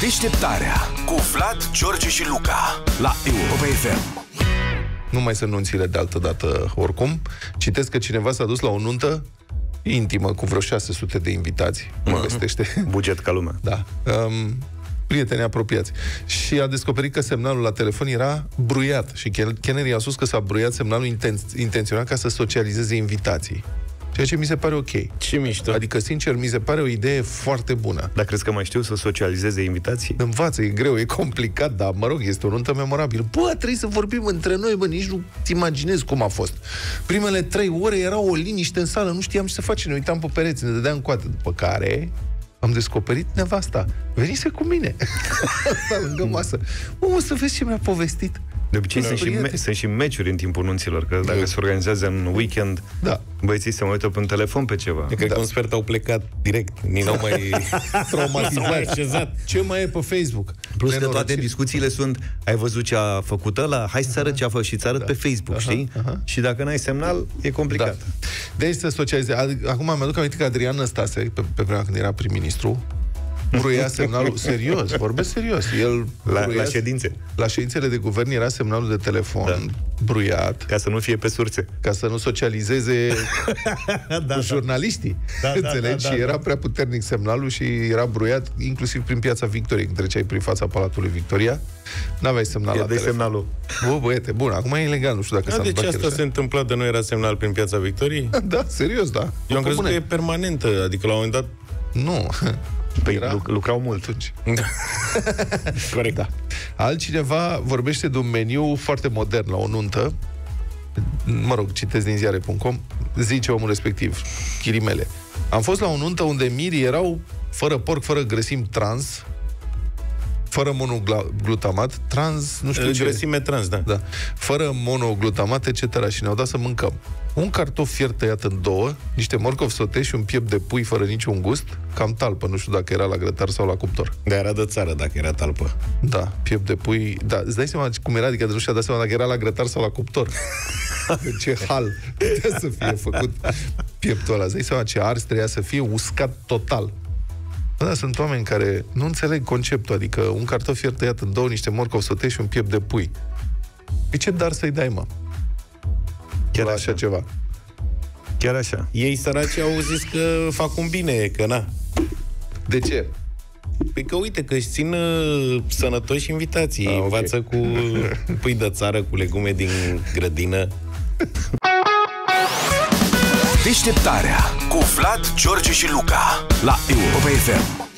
Deșteptarea cu Vlad, George și Luca la Europa FM. Nu mai sunt nunțile de altă dată oricum. Citesc că cineva s-a dus la o nuntă intimă cu vreo 600 de invitați. Mă vestește. Buget ca lumea. Da. Prieteni apropiați. Și a descoperit că semnalul la telefon era bruiat. Și Kennedy a spus că s-a bruiat semnalul intenționat ca să socializeze invitații. Ceea ce mi se pare ok. Ce mișto. Adică, sincer, mi se pare o idee foarte bună. Dar crezi că mai știu să socializeze invitații? Învață, e greu, e complicat, dar, mă rog, este o nuntă memorabilă. Bă, trebuie să vorbim între noi, bă, nici nu-ți imaginezi cum a fost. Primele 3 ore era o liniște în sală, nu știam ce să facem, ne uitam pe pereți, ne dădeam coate, după care am descoperit nevasta. Venise cu mine. Asta lângă masă. O să vezi ce mi-a povestit. De obicei sunt și meciuri în timpul nunților, că dacă se organizează în weekend, băieții se mai uită pe telefon pe ceva. Eu cred că un sfert au plecat direct, n-au mai traumatizat. Ce mai e pe Facebook? Plus că toate discuțiile sunt, ai văzut ce a făcut ăla? Hai să arăt ce a făcut și îți arăt pe Facebook, știi? Și dacă n-ai semnal, e complicat. Deci să socializeze. Acum mă aduc aminte că Adrian Stase, pe vremea când era prim-ministru, bruia semnalul, serios, vorbesc serios. El la ședințe. La ședințele de guvern era semnalul de telefon bruiat. Ca să nu fie pe surse. Ca să nu socializeze cu jurnaliștii. Înțelegi? Și era prea puternic semnalul și era bruiat inclusiv prin Piața Victoriei, când treceai prin fața Palatului Victoria. N-aveai semnal la telefon. Semnalul. Bă, băiete, bun, acum e ilegal, nu știu dacă s-a întâmplat. Deci asta se întâmpla, de nu era semnal prin Piața Victoriei? Da, serios, da. Eu am crezut că e permanentă, adică la un moment dat... Nu... Păi lucrau mult atunci. Corect, da. Altcineva vorbește de un meniu foarte modern la o nuntă. Mă rog, citesc din ziare.com. Zice omul respectiv, ghilimele: am fost la o nuntă unde mirii erau fără porc, fără grăsimi trans, fără monoglutamat trans, nu știu ce. Grăsime trans, da. Fără monoglutamat, etc. Și ne-au dat să mâncăm un cartof fiert tăiat în 2, niște morcovi sotești și un piept de pui fără niciun gust, cam talpă, nu știu dacă era la grătar sau la cuptor. Dar era de țară dacă era talpă. Da, piept de pui, da, îți dai seama cum era, adică nu și-a dat seama dacă era la grătar sau la cuptor. Ce hal putea să fie făcut pieptul ăla, îți dai seama ce ars trebuia să fie uscat total. Da, sunt oameni care nu înțeleg conceptul, adică un cartof fiert tăiat în 2, niște morcovi sotești și un piept de pui. E ce dar să-i dai, mă? Chiar așa, așa ceva. Chiar așa. Ei săraci au zis că fac un bine, că na. De ce? Păi că uite că își țin sănătoși invitații. Okay. Învață cu pui de țară, cu legume din grădină. Deșteptarea cu Vlad, George și Luca la Europa FM.